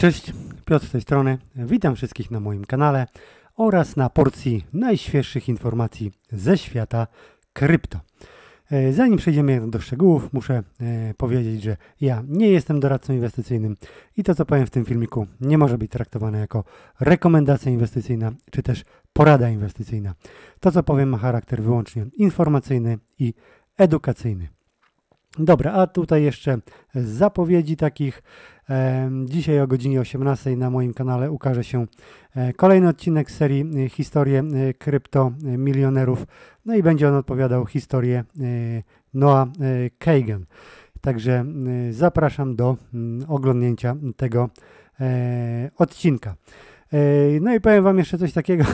Cześć, Piotr z tej strony. Witam wszystkich na moim kanale oraz na porcji najświeższych informacji ze świata krypto. Zanim przejdziemy do szczegółów, muszę powiedzieć, że ja nie jestem doradcą inwestycyjnym i to, co powiem w tym filmiku, nie może być traktowane jako rekomendacja inwestycyjna czy też porada inwestycyjna. To, co powiem, ma charakter wyłącznie informacyjny i edukacyjny. Dobra, a tutaj jeszcze zapowiedzi takich. Dzisiaj o godzinie 18 na moim kanale ukaże się kolejny odcinek z serii Historie Kryptomilionerów. No i będzie on odpowiadał historię Noah Kagan. Także zapraszam do oglądnięcia tego odcinka. No i powiem Wam jeszcze coś takiego.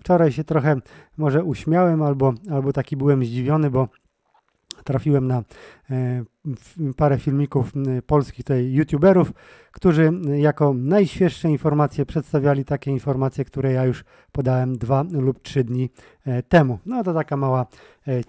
Wczoraj się trochę może uśmiałem albo taki byłem zdziwiony, bo trafiłem na parę filmików polskich tutaj youtuberów, którzy jako najświeższe informacje przedstawiali takie informacje, które ja już podałem 2 lub 3 dni temu. No to taka mała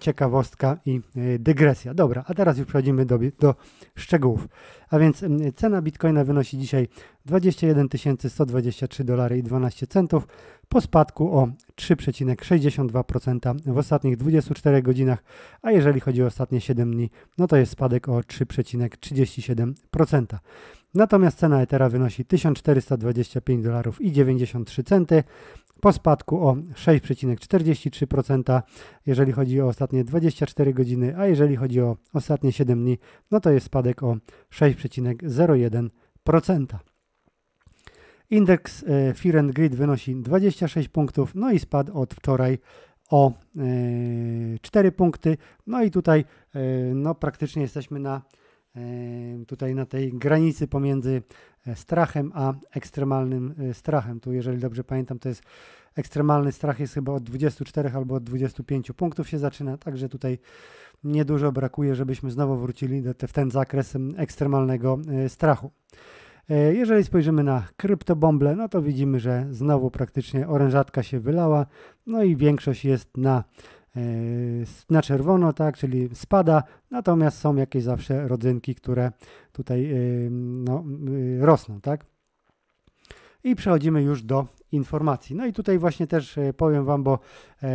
ciekawostka i dygresja. Dobra, a teraz już przechodzimy do szczegółów. A więc cena Bitcoina wynosi dzisiaj 21 123 dolary i 12 centów po spadku o 3,62% w ostatnich 24 godzinach, a jeżeli chodzi o ostatnie 7 dni, no to jest spadek o 3,37%. Natomiast cena Ethera wynosi 1425 dolarów i 93 centy po spadku o 6,43%, jeżeli chodzi o ostatnie 24 godziny, a jeżeli chodzi o ostatnie 7 dni, no to jest spadek o 6,01%. Indeks Fear and Greed wynosi 26 punktów, no i spadł od wczoraj o 4 punkty. No i tutaj no, praktycznie jesteśmy na tej granicy pomiędzy strachem a ekstremalnym strachem. Tu, jeżeli dobrze pamiętam, to jest ekstremalny strach jest chyba od 24 albo od 25 punktów się zaczyna, także tutaj niedużo brakuje, żebyśmy znowu wrócili w ten zakres ekstremalnego strachu. Jeżeli spojrzymy na kryptobomble, no to widzimy, że znowu praktycznie orężatka się wylała, no i większość jest na czerwono, tak, czyli spada, natomiast są jakieś zawsze rodzynki, które tutaj rosną, tak. I przechodzimy już do informacji. No i tutaj właśnie też powiem Wam, bo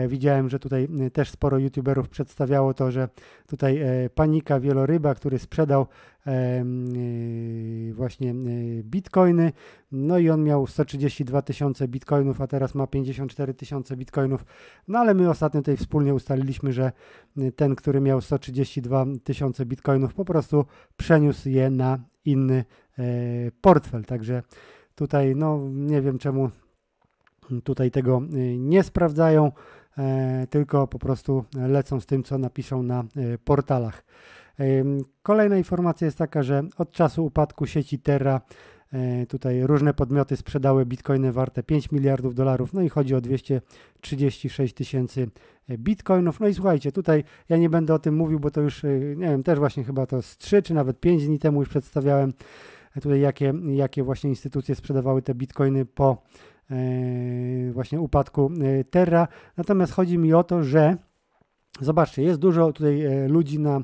widziałem, że tutaj też sporo youtuberów przedstawiało to, że tutaj panika wieloryba, który sprzedał właśnie bitcoiny, no i on miał 132 tysiące bitcoinów, a teraz ma 54 tysiące bitcoinów, no ale my ostatnio tutaj wspólnie ustaliliśmy, że ten, który miał 132 tysiące bitcoinów, po prostu przeniósł je na inny portfel, także tutaj no nie wiem czemu tutaj tego nie sprawdzają, tylko po prostu lecą z tym, co napiszą na portalach. Kolejna informacja jest taka, że od czasu upadku sieci Terra tutaj różne podmioty sprzedały bitcoiny warte 5 miliardów dolarów, no i chodzi o 236 tysięcy bitcoinów. No i słuchajcie, tutaj ja nie będę o tym mówił, bo to już, nie wiem, też właśnie chyba to z 3 czy nawet 5 dni temu już przedstawiałem tutaj jakie właśnie instytucje sprzedawały te bitcoiny po właśnie upadku Terra. Natomiast chodzi mi o to, że zobaczcie, jest dużo tutaj ludzi na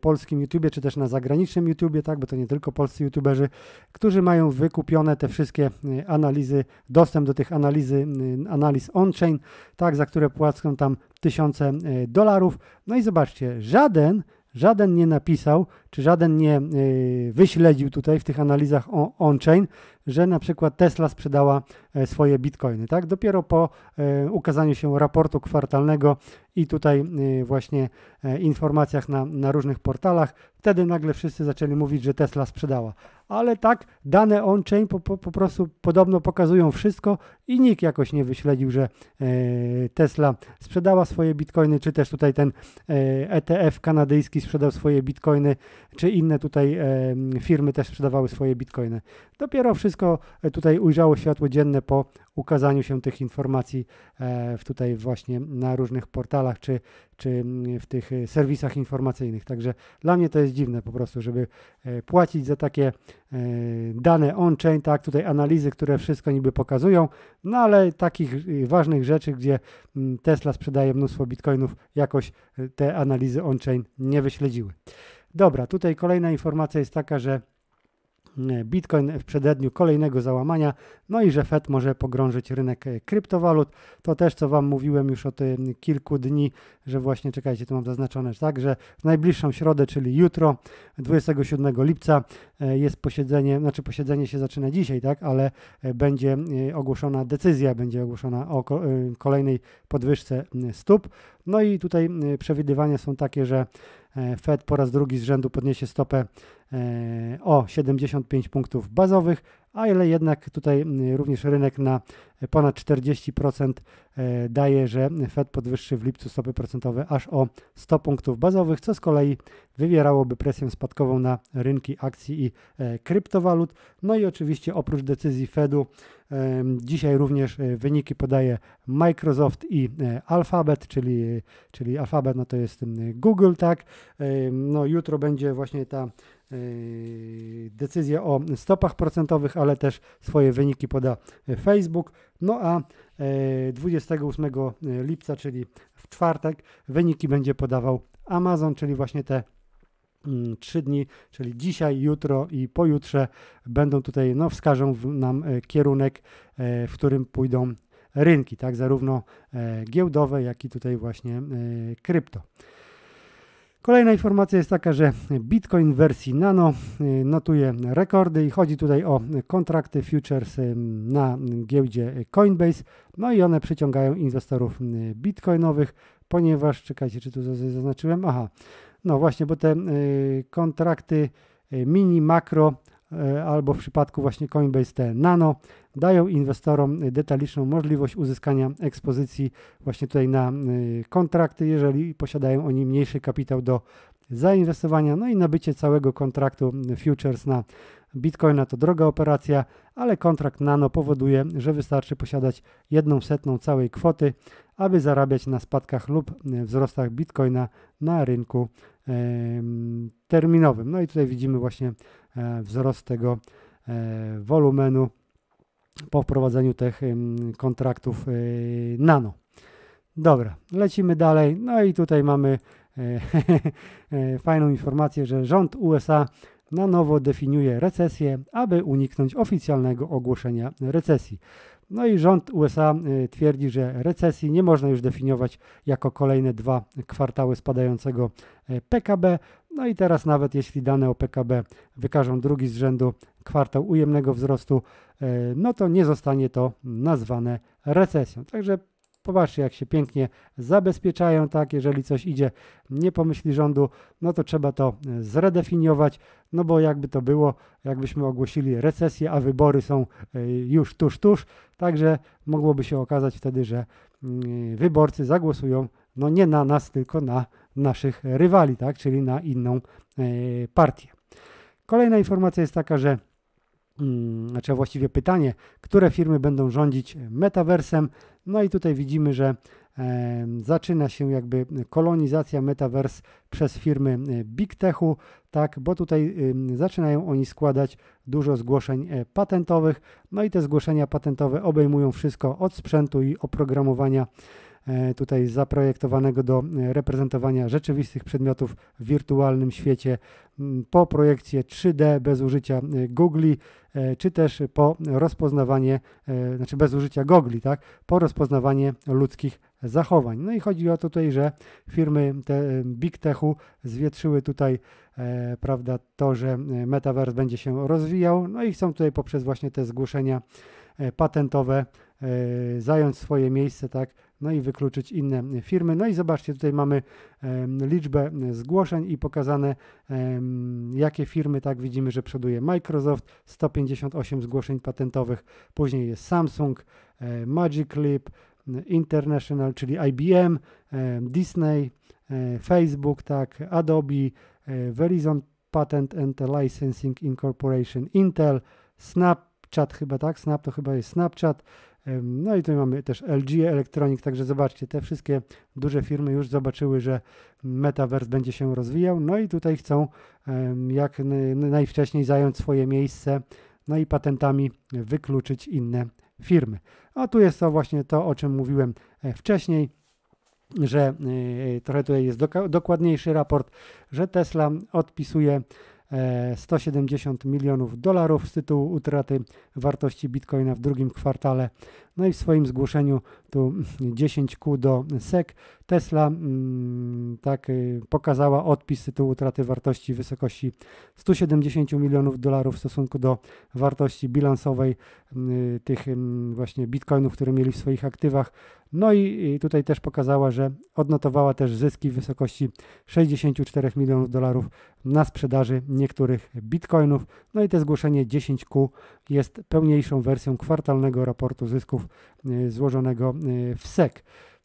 polskim YouTubie, czy też na zagranicznym YouTubie, tak, bo to nie tylko polscy YouTuberzy, którzy mają wykupione te wszystkie analizy, dostęp do tych analiz on-chain, tak, za które płacą tam tysiące dolarów. No i zobaczcie, żaden nie napisał, czy żaden nie wyśledził tutaj w tych analizach on-chain, że na przykład Tesla sprzedała swoje bitcoiny, tak? Dopiero po ukazaniu się raportu kwartalnego i tutaj właśnie informacjach na różnych portalach, wtedy nagle wszyscy zaczęli mówić, że Tesla sprzedała. Ale tak, dane on-chain po prostu podobno pokazują wszystko i nikt jakoś nie wyśledził, że Tesla sprzedała swoje bitcoiny, czy też tutaj ten ETF kanadyjski sprzedał swoje bitcoiny, czy inne tutaj firmy też sprzedawały swoje bitcoiny. Dopiero wszystko tutaj ujrzało światło dzienne po ukazaniu się tych informacji tutaj właśnie na różnych portalach, czy w tych serwisach informacyjnych. Także dla mnie to jest dziwne po prostu, żeby płacić za takie dane on-chain, tak, tutaj analizy, które wszystko niby pokazują, no ale takich ważnych rzeczy, gdzie Tesla sprzedaje mnóstwo bitcoinów, jakoś te analizy on-chain nie wyśledziły. Dobra, tutaj kolejna informacja jest taka, że Bitcoin w przededniu kolejnego załamania, no i że FED może pogrążyć rynek kryptowalut. To też, co Wam mówiłem już od kilku dni, że właśnie, czekajcie, to mam zaznaczone, tak, że w najbliższą środę, czyli jutro, 27 lipca jest posiedzenie, znaczy posiedzenie się zaczyna dzisiaj, tak, ale będzie ogłoszona decyzja, będzie ogłoszona o kolejnej podwyżce stóp. No i tutaj przewidywania są takie, że FED po raz drugi z rzędu podniesie stopę o 75 punktów bazowych, a ile jednak tutaj również rynek na ponad 40% daje, że FED podwyższy w lipcu stopy procentowe aż o 100 punktów bazowych, co z kolei wywierałoby presję spadkową na rynki akcji i kryptowalut. No i oczywiście oprócz decyzji Fedu dzisiaj również wyniki podaje Microsoft i Alphabet, czyli Alphabet, no to jest Google, tak. No jutro będzie właśnie ta decyzję o stopach procentowych, ale też swoje wyniki poda Facebook. No a 28 lipca, czyli w czwartek, wyniki będzie podawał Amazon, czyli właśnie te 3 dni, czyli dzisiaj, jutro i pojutrze będą tutaj, no wskażą nam kierunek, w którym pójdą rynki, tak, zarówno giełdowe, jak i tutaj właśnie krypto. Kolejna informacja jest taka, że Bitcoin w wersji nano notuje rekordy i chodzi tutaj o kontrakty futures na giełdzie Coinbase, no i one przyciągają inwestorów bitcoinowych, ponieważ, czekajcie, czy tu zaznaczyłem, aha, no właśnie, bo te kontrakty mini, makro, albo w przypadku właśnie Coinbase te nano, dają inwestorom detaliczną możliwość uzyskania ekspozycji właśnie tutaj na kontrakty, jeżeli posiadają oni mniejszy kapitał do zainwestowania. No i nabycie całego kontraktu futures na Bitcoina to droga operacja, ale kontrakt nano powoduje, że wystarczy posiadać 1/100 całej kwoty, aby zarabiać na spadkach lub wzrostach Bitcoina na rynku terminowym. No i tutaj widzimy właśnie wzrost tego wolumenu po wprowadzeniu tych kontraktów nano. Dobra, lecimy dalej. No i tutaj mamy fajną informację, że rząd USA na nowo definiuje recesję, aby uniknąć oficjalnego ogłoszenia recesji. No i rząd USA twierdzi, że recesji nie można już definiować jako kolejne 2 kwartały spadającego PKB. No i teraz nawet jeśli dane o PKB wykażą drugi z rzędu kwartał ujemnego wzrostu, no to nie zostanie to nazwane recesją. Także popatrzcie, jak się pięknie zabezpieczają, tak, jeżeli coś idzie nie po myśli rządu, no to trzeba to zredefiniować, no bo jakby to było, jakbyśmy ogłosili recesję, a wybory są już tuż, także mogłoby się okazać wtedy, że wyborcy zagłosują, no nie na nas, tylko na naszych rywali, tak, czyli na inną partię. Kolejna informacja jest taka, że znaczy właściwie pytanie, które firmy będą rządzić metaversem. No i tutaj widzimy, że zaczyna się jakby kolonizacja metaverse przez firmy Big Techu, tak, bo tutaj zaczynają oni składać dużo zgłoszeń patentowych. No i te zgłoszenia patentowe obejmują wszystko od sprzętu i oprogramowania tutaj zaprojektowanego do reprezentowania rzeczywistych przedmiotów w wirtualnym świecie, po projekcję 3D bez użycia gogli, czy też po rozpoznawanie, znaczy bez użycia gogli, tak, po rozpoznawanie ludzkich zachowań. No i chodzi o to tutaj, że firmy te Big Techu zwietrzyły tutaj, prawda, to, że metaverse będzie się rozwijał, no i chcą tutaj poprzez właśnie te zgłoszenia patentowe zająć swoje miejsce, tak, no i wykluczyć inne firmy. No i zobaczcie, tutaj mamy liczbę zgłoszeń i pokazane, jakie firmy, tak, widzimy, że przoduje Microsoft, 158 zgłoszeń patentowych, później jest Samsung, Magic Leap International, czyli IBM, Disney, Facebook, tak, Adobe, Verizon Patent and Licensing Incorporation, Intel, Snapchat chyba, tak, Snap to chyba jest Snapchat. No i tutaj mamy też LG Electronic, także zobaczcie, te wszystkie duże firmy już zobaczyły, że metaverse będzie się rozwijał, no i tutaj chcą jak najwcześniej zająć swoje miejsce, no i patentami wykluczyć inne firmy. A tu jest to właśnie to, o czym mówiłem wcześniej, że trochę tutaj jest dokładniejszy raport, że Tesla odpisuje $170 milionów z tytułu utraty wartości bitcoina w drugim kwartale. No i w swoim zgłoszeniu tu 10Q do SEC Tesla pokazała odpis z tytułu utraty wartości w wysokości $170 milionów w stosunku do wartości bilansowej tych właśnie bitcoinów, które mieli w swoich aktywach. No i tutaj też pokazała, że odnotowała też zyski w wysokości $64 milionów na sprzedaży niektórych bitcoinów. No i to zgłoszenie 10Q jest pełniejszą wersją kwartalnego raportu zysków złożonego w SEC.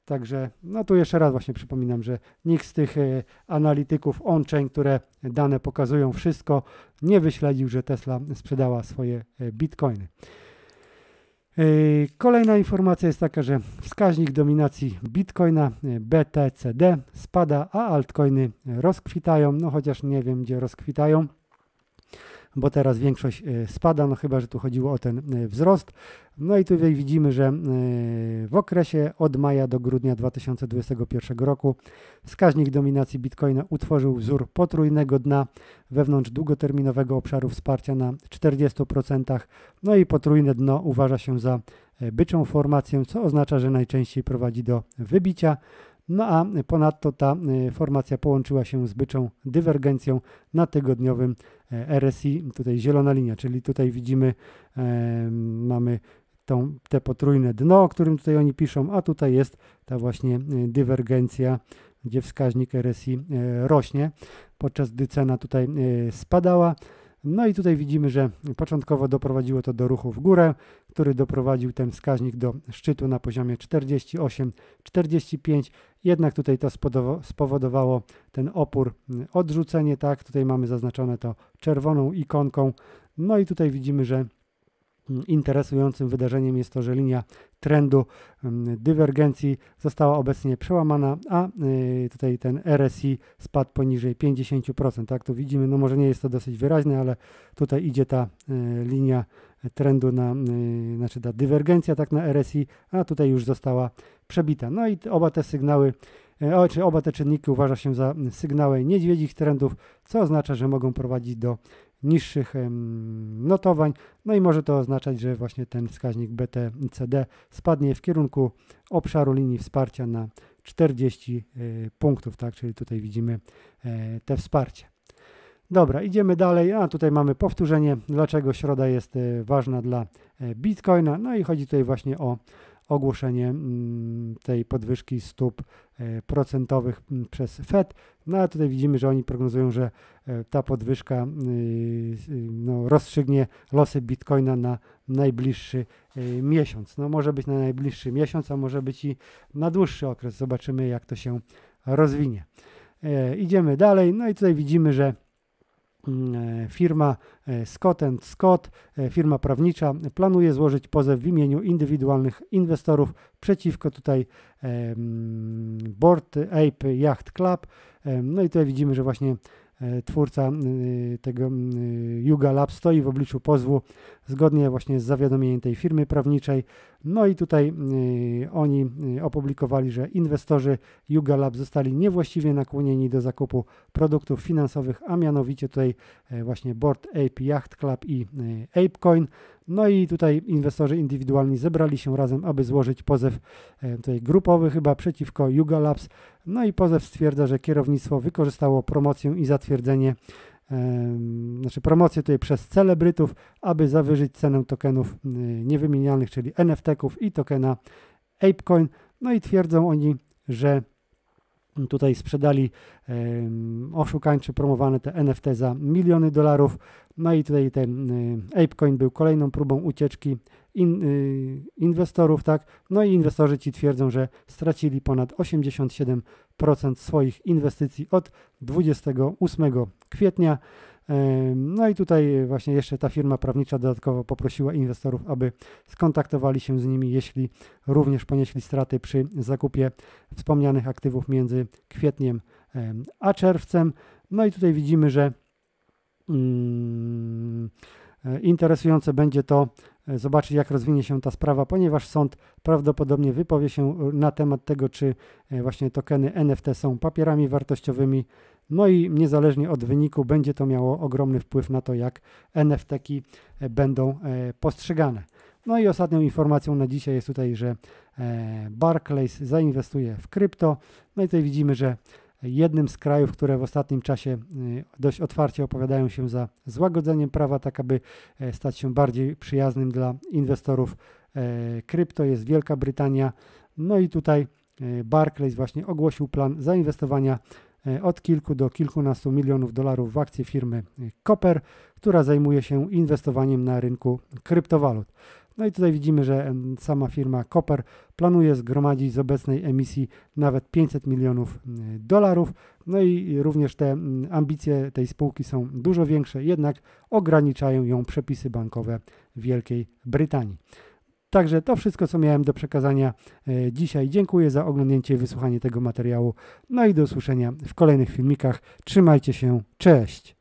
Także no tu jeszcze raz właśnie przypominam, że nikt z tych analityków on-chain, które dane pokazują wszystko, nie wyśledził, że Tesla sprzedała swoje bitcoiny. Kolejna informacja jest taka, że wskaźnik dominacji bitcoina BTCD spada, a altcoiny rozkwitają, no chociaż nie wiem, gdzie rozkwitają, bo teraz większość spada, no chyba że tu chodziło o ten wzrost. No i tutaj widzimy, że w okresie od maja do grudnia 2021 roku wskaźnik dominacji bitcoina utworzył wzór potrójnego dna wewnątrz długoterminowego obszaru wsparcia na 40%. No i potrójne dno uważa się za byczą formację, co oznacza, że najczęściej prowadzi do wybicia. No a ponadto ta formacja połączyła się z byczą dywergencją na tygodniowym RSI, tutaj zielona linia, czyli tutaj widzimy, mamy te potrójne dno, o którym tutaj oni piszą, a tutaj jest ta właśnie dywergencja, gdzie wskaźnik RSI rośnie, podczas gdy cena tutaj spadała. No i tutaj widzimy, że początkowo doprowadziło to do ruchu w górę, który doprowadził ten wskaźnik do szczytu na poziomie 48-45, jednak tutaj to spowodowało ten opór, odrzucenie, tak, tutaj mamy zaznaczone to czerwoną ikonką. No i tutaj widzimy, że interesującym wydarzeniem jest to, że linia trendu dywergencji została obecnie przełamana, a tutaj ten RSI spadł poniżej 50%. Tak, tu widzimy, no może nie jest to dosyć wyraźne, ale tutaj idzie ta linia trendu, znaczy ta dywergencja tak na RSI, a tutaj już została przebita. No i oba te sygnały, oba te czynniki uważa się za sygnały niedźwiedzich trendów, co oznacza, że mogą prowadzić do niższych notowań, no i może to oznaczać, że właśnie ten wskaźnik BTCD spadnie w kierunku obszaru linii wsparcia na 40 punktów, tak, czyli tutaj widzimy te wsparcie. Dobra, idziemy dalej, a tutaj mamy powtórzenie, dlaczego środa jest ważna dla Bitcoina, no i chodzi tutaj właśnie o ogłoszenie tej podwyżki stóp procentowych przez FED. No a tutaj widzimy, że oni prognozują, że ta podwyżka no, rozstrzygnie losy Bitcoina na najbliższy miesiąc. No może być na najbliższy miesiąc, a może być i na dłuższy okres. Zobaczymy, jak to się rozwinie. Idziemy dalej. No i tutaj widzimy, że firma Scott & Scott, firma prawnicza, planuje złożyć pozew w imieniu indywidualnych inwestorów przeciwko tutaj Bored Ape Yacht Club. No i tutaj widzimy, że właśnie twórca tego Yuga Labs stoi w obliczu pozwu zgodnie właśnie z zawiadomieniem tej firmy prawniczej. No i tutaj oni opublikowali, że inwestorzy Yuga Labs zostali niewłaściwie nakłonieni do zakupu produktów finansowych, a mianowicie tutaj właśnie Bored Ape Yacht Club i ApeCoin. No i tutaj inwestorzy indywidualni zebrali się razem, aby złożyć pozew tutaj grupowy chyba przeciwko Yuga Labs. No i pozew stwierdza, że kierownictwo wykorzystało promocję i zatwierdzenie, promocję tutaj przez celebrytów, aby zawyżyć cenę tokenów niewymienialnych, czyli NFT-ków i tokena ApeCoin. No i twierdzą oni, że tutaj sprzedali oszukańczy promowane te NFT za $1 miliony. No i tutaj ten ApeCoin był kolejną próbą ucieczki inwestorów, tak? No i inwestorzy ci twierdzą, że stracili ponad 87% swoich inwestycji od 28 kwietnia. No i tutaj właśnie jeszcze ta firma prawnicza dodatkowo poprosiła inwestorów, aby skontaktowali się z nimi, jeśli również ponieśli straty przy zakupie wspomnianych aktywów między kwietniem a czerwcem. No i tutaj widzimy, że interesujące będzie to zobaczyć, jak rozwinie się ta sprawa, ponieważ sąd prawdopodobnie wypowie się na temat tego, czy właśnie tokeny NFT są papierami wartościowymi, No i niezależnie od wyniku będzie to miało ogromny wpływ na to, jak NFT-ki będą postrzegane. No i ostatnią informacją na dzisiaj jest tutaj, że Barclays zainwestuje w krypto. No i tutaj widzimy, że jednym z krajów, które w ostatnim czasie dość otwarcie opowiadają się za złagodzeniem prawa, tak aby stać się bardziej przyjaznym dla inwestorów krypto, jest Wielka Brytania. No i tutaj Barclays właśnie ogłosił plan zainwestowania od kilku do kilkunastu milionów dolarów w akcję firmy Copper, która zajmuje się inwestowaniem na rynku kryptowalut. No i tutaj widzimy, że sama firma Copper planuje zgromadzić z obecnej emisji nawet 500 milionów dolarów. No i również te ambicje tej spółki są dużo większe, jednak ograniczają ją przepisy bankowe Wielkiej Brytanii. Także to wszystko, co miałem do przekazania dzisiaj. Dziękuję za oglądnięcie i wysłuchanie tego materiału. No i do usłyszenia w kolejnych filmikach. Trzymajcie się. Cześć!